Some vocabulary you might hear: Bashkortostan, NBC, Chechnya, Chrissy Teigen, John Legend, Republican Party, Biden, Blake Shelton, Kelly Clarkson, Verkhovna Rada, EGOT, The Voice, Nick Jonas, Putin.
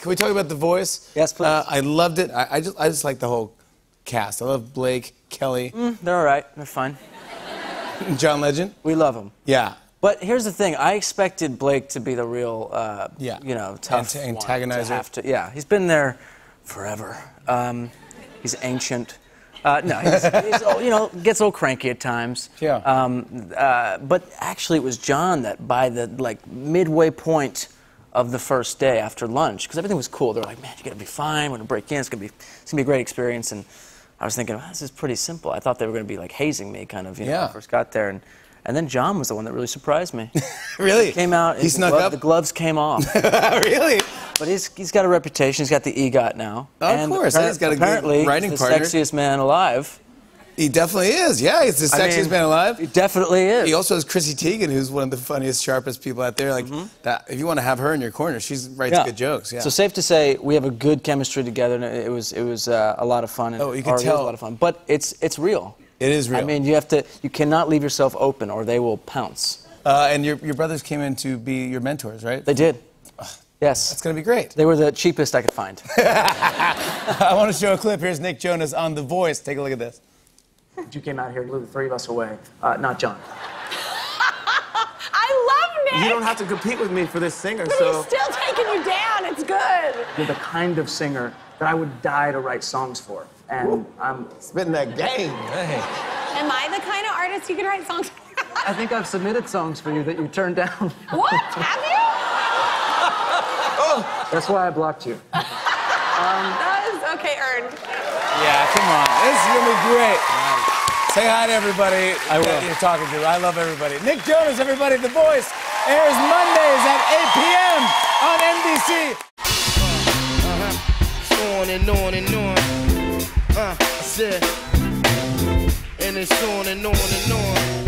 Can we talk about The Voice? Yes, please. I loved it. I just like the whole cast. I love Blake, Kelly. They're all right. They're fine. John Legend. We love him. Yeah. But here's the thing. I expected Blake to be the real, you know, tough antagonizer. Yeah, he's been there forever. He's ancient. No, he's old, you know, gets a little cranky at times. Yeah. But actually, it was John that by the midway point of the first day after lunch, because everything was cool. They're like, man, you're gonna be fine. We're gonna break in. It's gonna be a great experience. And I was thinking, oh, this is pretty simple. I thought they were gonna be like hazing me, kind of. You know, yeah. When I first got there, and then John was the one that really surprised me. Really? He came out. He snuck up. The gloves came off. Really? But he's got a reputation. He's got the EGOT now. Oh, of course. He's got a good writing partner. Apparently, the sexiest man alive. He definitely is. Yeah, he's the sexiest man alive. He definitely is. He also has Chrissy Teigen, who's one of the funniest, sharpest people out there. Like, that, if you want to have her in your corner, she writes good jokes. Yeah. So safe to say, we have a good chemistry together, and it was a lot of fun. And, oh, you can tell. It was a lot of fun, but it's real. It is real. I mean, you cannot leave yourself open, or they will pounce. And your brothers came in to be your mentors, right? They did. Yes. That's going to be great. They were the cheapest I could find. I want to show a clip. Here's Nick Jonas on The Voice. Take a look at this. You came out here and blew the three of us away, not John. I love Nick! You don't have to compete with me for this singer, but he's still taking you down. It's good. You're the kind of singer that I would die to write songs for. And woo. I'm spitting that game. Hey. Am I the kind of artist you can write songs for? I think I've submitted songs for you that you turned down. What? Have you? Oh. That's why I blocked you. That is okay, earned. Yeah, come on. This is going to be great. Say hi to everybody. I will. You're talking to. I love everybody. Nick Jonas, everybody. The Voice airs Mondays at 8 p.m. on NBC. On and on and on. I said, and it's on and on and on.